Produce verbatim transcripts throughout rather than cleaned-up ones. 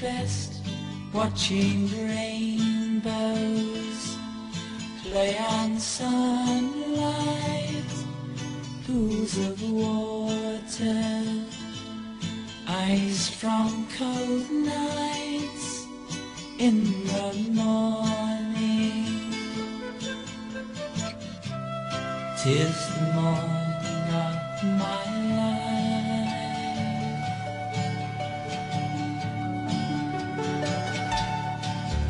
best watching rainbows play on sunlight, pools of water, eyes from cold nights in the morning. 'Tis the morning of my life.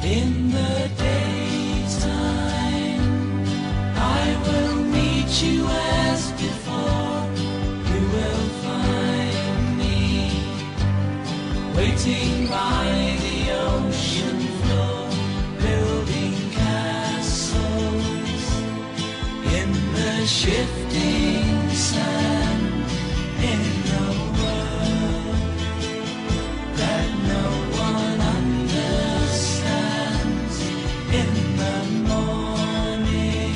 In the daytime, I will meet you as before. You will find me waiting by the ocean floor, building castles in the shifting sand, in the world that no one understands. In the morning,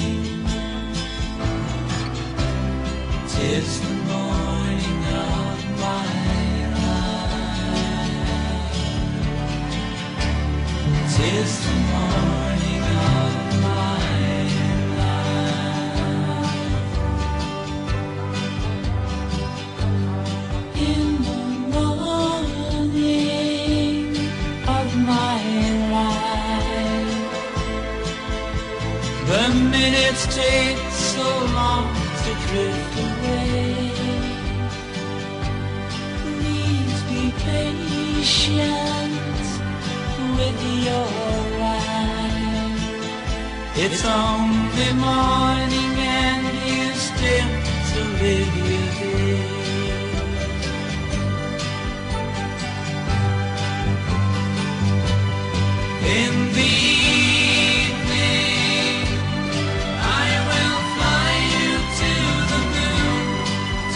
'tis the morning of my life. 'Tis the morning of my life. In the morning of my life, the minutes take so long to drift away. Please be patient with your life. It's only morning and you still to live your day. In the evening, I will fly you to the moon,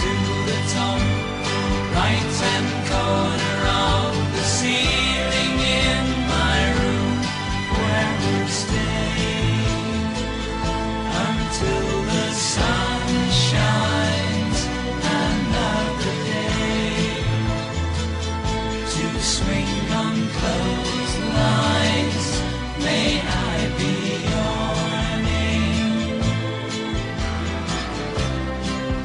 to the top, right and corner of the ceiling in my room, where we'll stay until the sun shines another day, to swing on clothes lines. May I be your name?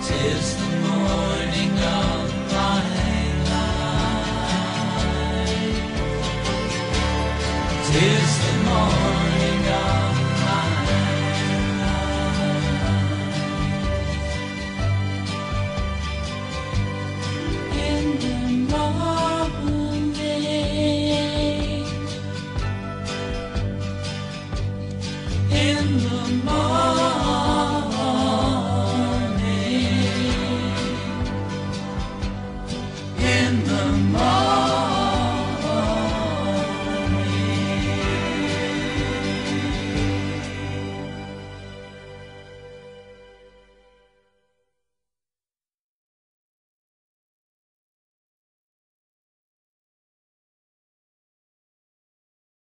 'Tis the morning of my life. 'Tis the morning.